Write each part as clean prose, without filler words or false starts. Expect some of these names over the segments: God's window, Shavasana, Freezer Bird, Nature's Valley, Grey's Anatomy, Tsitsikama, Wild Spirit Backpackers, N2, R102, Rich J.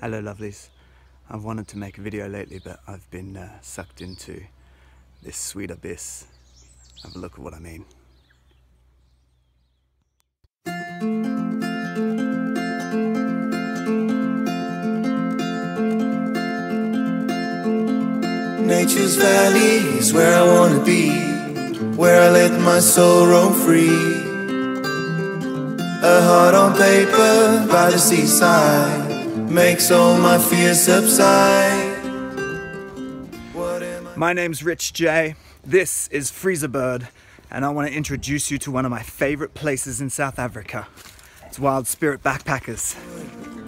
Hello lovelies, I've wanted to make a video lately but I've been sucked into this sweet abyss. Have a look at what I mean. Nature's Valley is where I want to be, where I let my soul roam free. A heart on paper by the seaside makes all my fears subside. My name's Rich J. This is Freezer Bird, and I want to introduce you to one of my favorite places in South Africa. It's Wild Spirit Backpackers.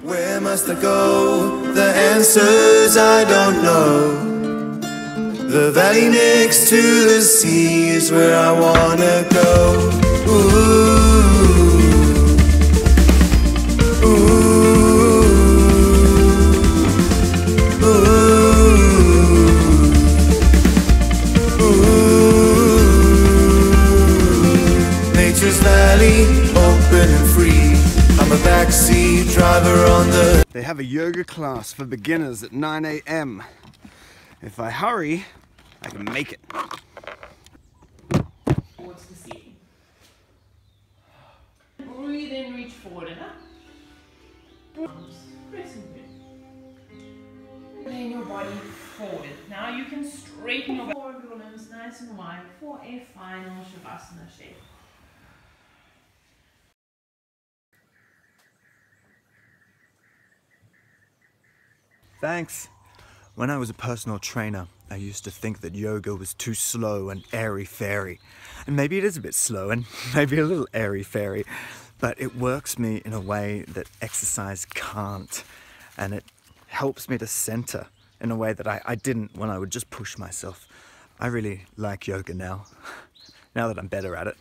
Where must I go? The answers I don't know. The valley next to the sea is where I want to go. Ooh. They have a yoga class for beginners at 9 AM. If I hurry, I can make it. Towards the sea. Breathe in, reach forward and up. Press and bend. Lay your body forward. Now you can straighten your orbital limbs nice and wide for a final Shavasana shape. Thanks. When I was a personal trainer, I used to think that yoga was too slow and airy-fairy. And maybe it is a bit slow and maybe a little airy-fairy, but it works me in a way that exercise can't. And it helps me to center in a way that I didn't when I would just push myself. I really like yoga now, now that I'm better at it.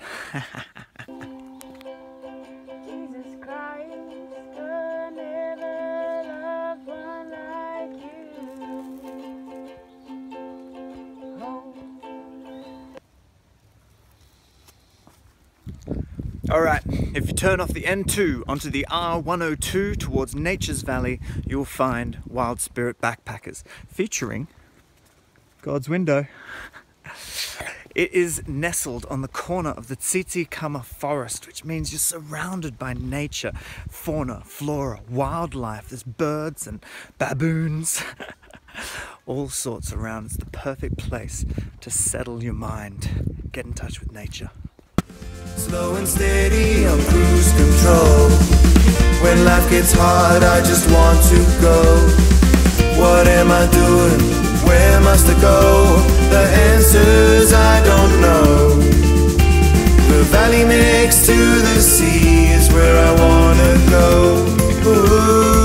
Alright, if you turn off the N2 onto the R102 towards Nature's Valley, you'll find Wild Spirit Backpackers featuring God's Window. It is nestled on the corner of the Tsitsikama forest, which means you're surrounded by nature, fauna, flora, wildlife. There's birds and baboons, all sorts around. It's the perfect place to settle your mind, get in touch with nature. Slow and steady on cruise control. When life gets hard, I just want to go. What am I doing? Where must I go? The answers I don't know. The valley next to the sea is where I wanna go. Ooh.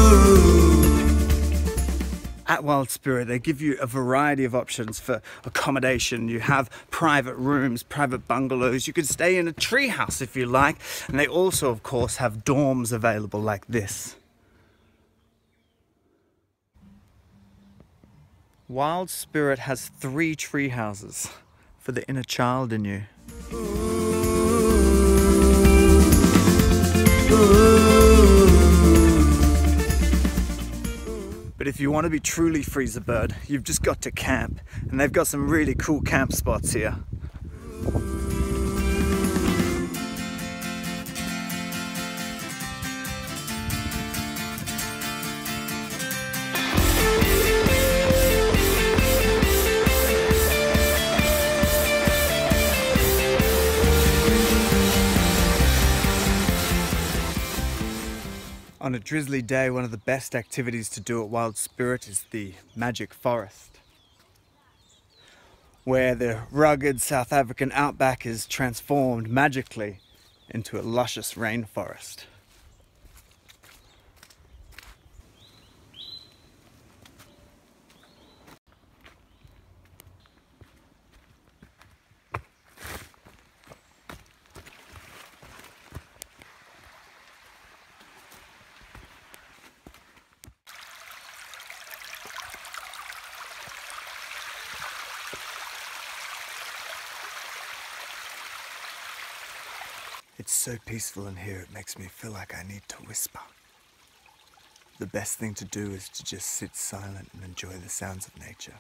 At Wild Spirit, they give you a variety of options for accommodation. You have private rooms, private bungalows. You can stay in a tree house if you like. And they also, of course, have dorms available like this. Wild Spirit has 3 tree houses for the inner child in you. Ooh. Ooh. But if you want to be truly Freezer Bird, you've just got to camp, and they've got some really cool camp spots here. On a drizzly day, one of the best activities to do at Wild Spirit is the magic forest, where the rugged South African outback is transformed magically into a luscious rainforest. It's so peaceful in here, it makes me feel like I need to whisper. the best thing to do is to just sit silent and enjoy the sounds of nature.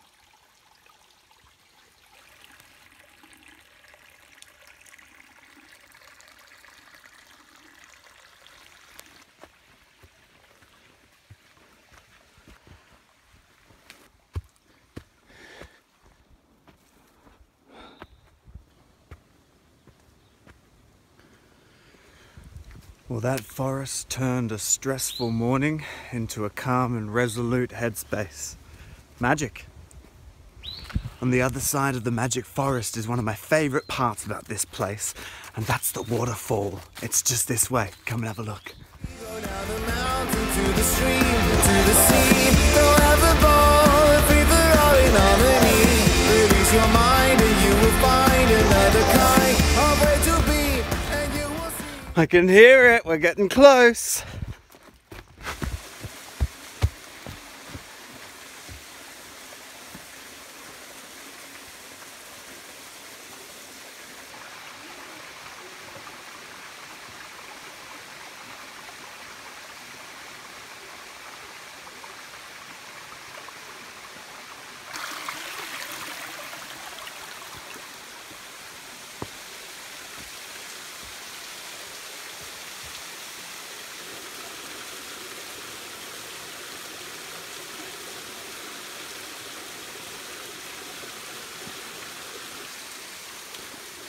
Well, that forest turned a stressful morning into a calm and resolute headspace. Magic. On the other side of the magic forest is one of my favorite parts about this place, and that's the waterfall. It's just this way. Come and have a look. We go down the mountain to the stream, to the sea. Go have a ball if people are in harmony. Release your mind and you will find another kind of way to be. I can hear it, we're getting close.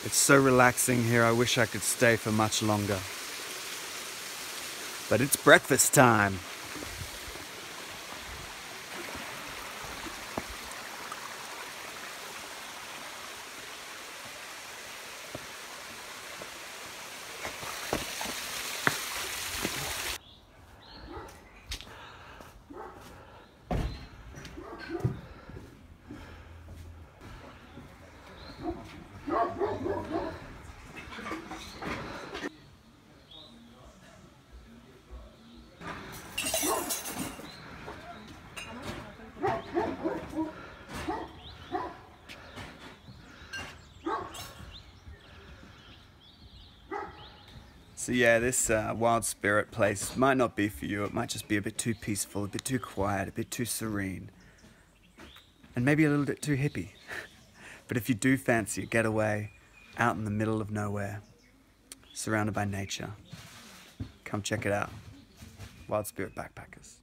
It's so relaxing here, I wish I could stay for much longer. But it's breakfast time. So yeah, this Wild Spirit place might not be for you. It might just be a bit too peaceful, a bit too quiet, a bit too serene, and maybe a little bit too hippie. But if you do fancy a getaway out in the middle of nowhere, surrounded by nature, come check it out. Wild Spirit Backpackers.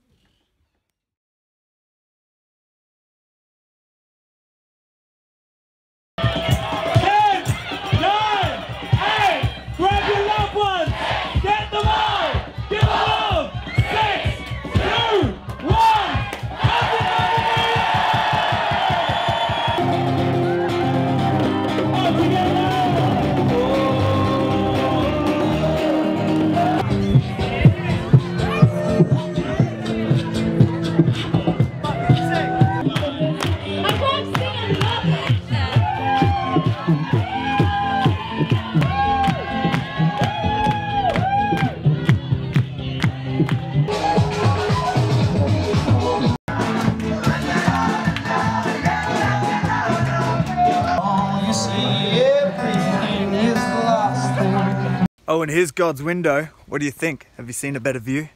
Oh, and here's God's window. What do you think? Have you seen a better view?